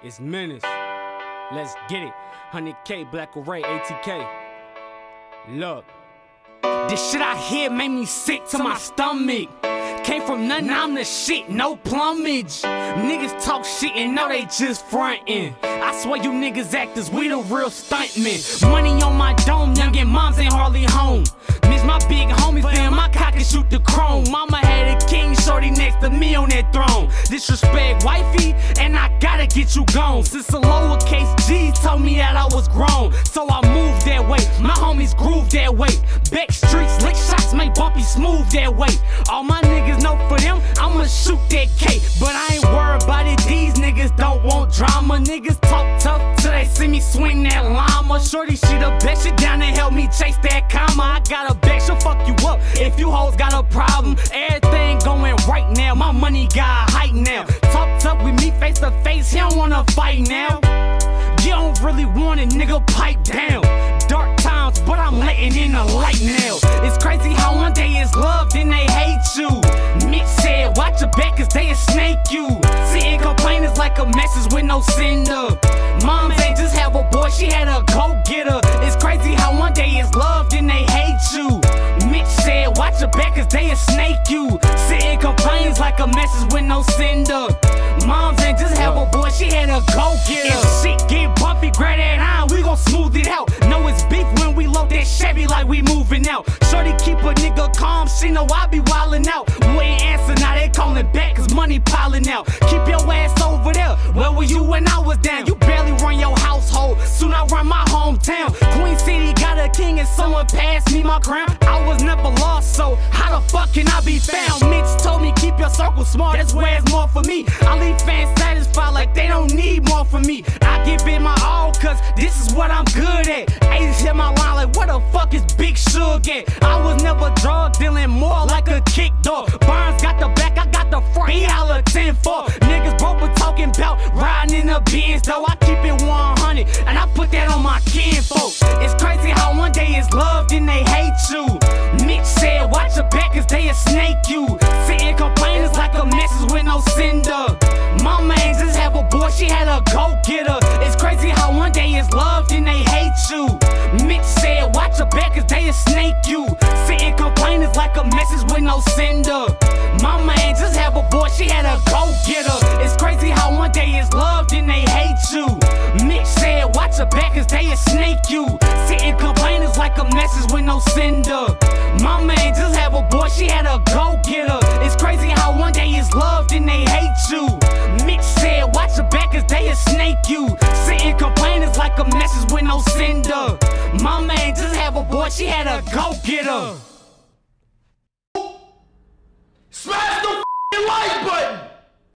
It's menace. Let's get it. 100K, black array, ATK. Look. This shit out here made me sick to my stomach. Came from nothing, I'm the shit, no plumage. Niggas talk shit and know they just frontin'. I swear you niggas actors, we the real stuntmen. Money on my dome, youngin' moms ain't hardly home. Miss my big homie, fam, my cock can shoot the chrome. Mama had a king, shorty next to me on that throne. Disrespect wifey, and I gotta get you gone. Since a lowercase G told me that I was grown, so I moved that way, my homies groove that way. Back streets, lick shots, make bumpy smooth that way. All my niggas know for them, I'ma shoot that K. But I ain't worried about it, these niggas don't want drama. Niggas talk tough till they see me swing that llama. Shorty, she the best, she down to help me chase that comma. I got a back, she'll fuck you up if you hoes got a problem. Everything going right now, my money got hype now. Talk tough with me face to face, he don't wanna fight now. You don't really want it, nigga, pipe down. Dark times, but I'm letting in the light now. It's crazy how one day it's love, then they hate you. Mitch said, watch your back, cause they'll snake you. Sitting complainers like a message with no sender. Mom ain't just have a boy, she had a go getter. It's crazy how one day it's love, then they hate you. Mitch said, watch your back, cause they'll snake you. Sitting complainers like a message with no sender. Moms ain't just have a boy, she had a go getter. If shit get bumpy, grab that iron, we gon' smooth it out. Know it's beef when we load that Chevy like we moving out. Shorty keep a nigga calm, she know I be wildin' out. Wouldn't answer, now they callin' back cause money piling out. Keep your ass over there, where were you when I was down? You barely run your household, soon I run my hometown. Queen City got a king and someone passed me my crown. I was never lost, so how the fuck can I be found? Mitch told me keep your circle small, that's where it's more for me. I leave fans satisfied like they don't need more from me. I give it my all cause this is what I'm good at. Aces hit my line like where the fuck is Big Suge at? I was never drug dealing, more like a kick dog. Burns got the back, I got the front, he holla 10-4. Niggas broke but talking about riding in the Benz though. I keep it 100 and I put that on my kinfolk. It's crazy how one day it's love, then they hate you. Mitch said watch your back cause they'll snake you. Sitting complainers like a message with no sender. Mama ain't just have a boy, she had a go-getter. It's crazy how one day it's love, then they hate you. Mitch said, watch your back, cause they'll snake you. Sitting complainers like a message with no sender. Mama ain't just have a boy, she had a go-getter. It's crazy how one day it's love, then they hate you. Mitch said, watch your back, cause they'll snake you. Sitting complainers like a message with no sender. Mama ain't just have a boy, she had a go-getter. It's crazy how one day it's love, then they hate you. Mitch said, watch your back cause they'll snake you. Sitting complainers like a message with no sender. Mama ain't just have a boy, she had a go-getter.